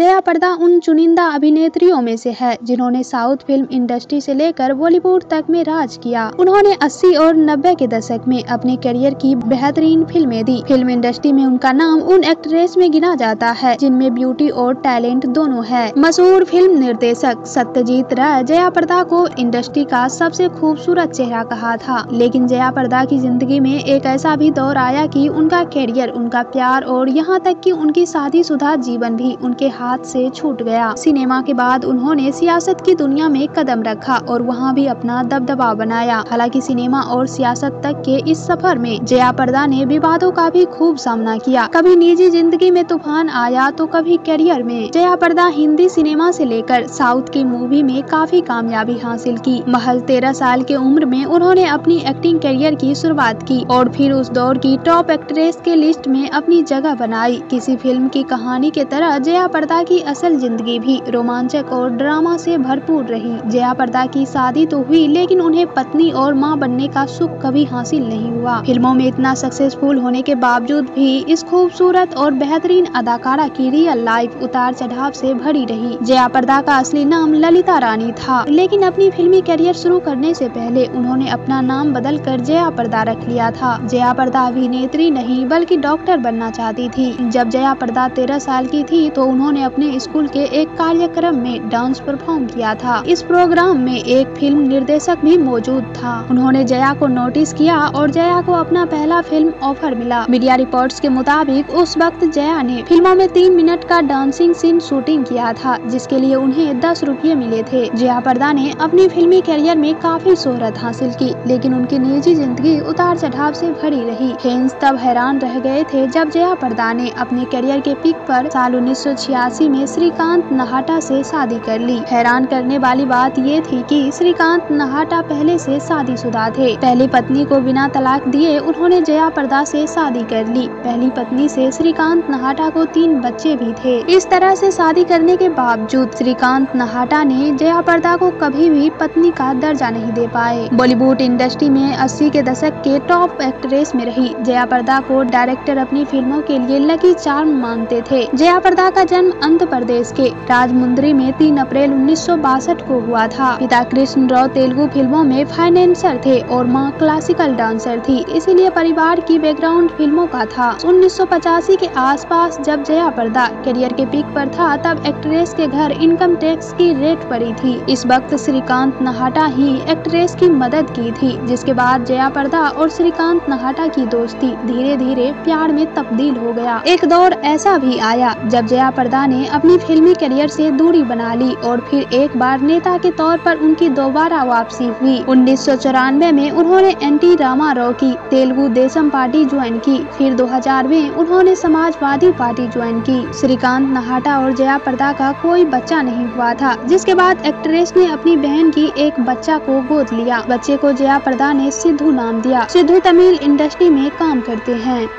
जया प्रदा उन चुनिंदा अभिनेत्रियों में से है जिन्होंने साउथ फिल्म इंडस्ट्री से लेकर बॉलीवुड तक में राज किया। उन्होंने 80 और 90 के दशक में अपने करियर की बेहतरीन फिल्में दी। फिल्म इंडस्ट्री में उनका नाम उन एक्ट्रेस में गिना जाता है जिनमें ब्यूटी और टैलेंट दोनों है। मशहूर फिल्म निर्देशक सत्यजीत राय जया प्रदा को इंडस्ट्री का सबसे खूबसूरत चेहरा कहा था, लेकिन जया प्रदा की जिंदगी में एक ऐसा भी दौर आया कि उनका करियर, उनका प्यार और यहाँ तक कि उनकी शादीशुदा जीवन भी उनके हाथ से छूट गया। सिनेमा के बाद उन्होंने सियासत की दुनिया में कदम रखा और वहाँ भी अपना दबदबा बनाया। हालांकि सिनेमा और सियासत तक के इस सफर में जया प्रदा ने विवादों का भी खूब सामना किया। कभी निजी जिंदगी में तूफान आया तो कभी करियर में। जया प्रदा हिंदी सिनेमा से लेकर साउथ की मूवी में काफी कामयाबी हासिल की। महज 13 साल के उम्र में उन्होंने अपनी एक्टिंग करियर की शुरुआत की और फिर उस दौर की टॉप एक्ट्रेस के लिस्ट में अपनी जगह बनाई। किसी फिल्म की कहानी के तरह जया प्रदा की असल जिंदगी भी रोमांचक और ड्रामा से भरपूर रही। जया प्रदा की शादी तो हुई, लेकिन उन्हें पत्नी और मां बनने का सुख कभी हासिल नहीं हुआ। फिल्मों में इतना सक्सेसफुल होने के बावजूद भी इस खूबसूरत और बेहतरीन अदाकारा की रियल लाइफ उतार चढ़ाव से भरी रही। जया प्रदा का असली नाम ललिता रानी था, लेकिन अपनी फिल्मी करियर शुरू करने से पहले उन्होंने अपना नाम बदल कर जया प्रदा रख लिया था। जया प्रदा अभिनेत्री नहीं बल्कि डॉक्टर बनना चाहती थी। जब जया प्रदा 13 साल की थी तो उन्होंने अपने स्कूल के एक कार्यक्रम में डांस परफॉर्म किया था। इस प्रोग्राम में एक फिल्म निर्देशक भी मौजूद था। उन्होंने जया को नोटिस किया और जया को अपना पहला फिल्म ऑफर मिला। मीडिया रिपोर्ट्स के मुताबिक उस वक्त जया ने फिल्मों में 3 मिनट का डांसिंग सीन शूटिंग किया था, जिसके लिए उन्हें 10 रुपये मिले थे। जया प्रदा ने अपनी फिल्मी करियर में काफी शोहरत हासिल की, लेकिन उनकी निजी जिंदगी उतार चढ़ाव से भरी रही। फैंस तब हैरान रह गए थे जब जया प्रदा ने अपने करियर के पीक पर साल 1986 में श्रीकांत नहाटा से शादी कर ली। हैरान करने वाली बात ये थी कि श्रीकांत नहाटा पहले से शादीशुदा थे। पहली पत्नी को बिना तलाक दिए उन्होंने जया प्रदा से शादी कर ली। पहली पत्नी से श्रीकांत नहाटा को 3 बच्चे भी थे। इस तरह से शादी करने के बावजूद श्रीकांत नहाटा ने जया प्रदा को कभी भी पत्नी का दर्जा नहीं दे पाए। बॉलीवुड इंडस्ट्री में 80 के दशक के टॉप एक्ट्रेस में रही जया प्रदा को डायरेक्टर अपनी फिल्मों के लिए लकी चार्म मानते थे। जया प्रदा का जन्म अंध्र प्रदेश के राजमुंद्री में 3 अप्रैल 1962 को हुआ था। पिता कृष्ण राव तेलुगु फिल्मों में फाइनेंसर थे और मां क्लासिकल डांसर थी, इसीलिए परिवार की बैकग्राउंड फिल्मों का था। 1985 के आसपास जब जया प्रदा करियर के पीक पर था, तब एक्ट्रेस के घर इनकम टैक्स की रेट पड़ी थी। इस वक्त श्रीकांत नहाटा ही एक्ट्रेस की मदद की थी, जिसके बाद जया प्रदा और श्रीकांत नहाटा की दोस्ती धीरे धीरे प्यार में तब्दील हो गया। एक दौर ऐसा भी आया जब जया प्रदा ने अपनी फिल्मी करियर से दूरी बना ली और फिर एक बार नेता के तौर पर उनकी दोबारा वापसी हुई। 1994 में उन्होंने एनटी रामा राव की तेलुगु देशम पार्टी ज्वाइन की। फिर 2000 में उन्होंने समाजवादी पार्टी ज्वाइन की। श्रीकांत नहाटा और जया प्रदा का कोई बच्चा नहीं हुआ था, जिसके बाद एक्ट्रेस ने अपनी बहन की एक बच्चा को गोद लिया। बच्चे को जया प्रदा ने सिद्धू नाम दिया। सिद्धू तमिल इंडस्ट्री में काम करते हैं।